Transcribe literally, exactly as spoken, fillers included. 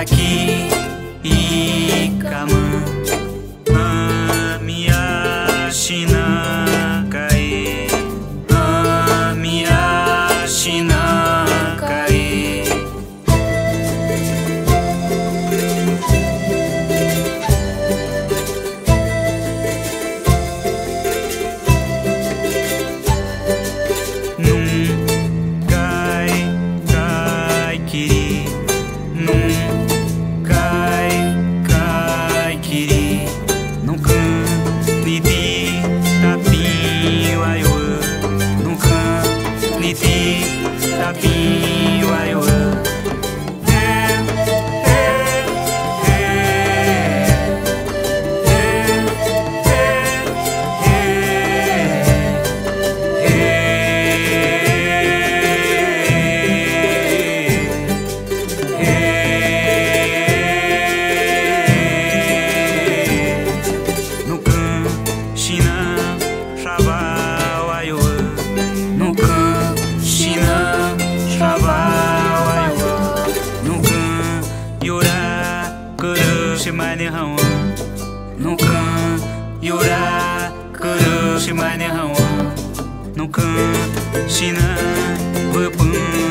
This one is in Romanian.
aqui e camã a minha China caí a minha China caí num cai cai quiri num nu can iura căru și mai ne haua nu can și n-a vă până.